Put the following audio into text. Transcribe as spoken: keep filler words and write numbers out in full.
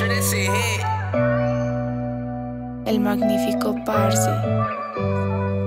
After this hit, El Magnifico Parsi.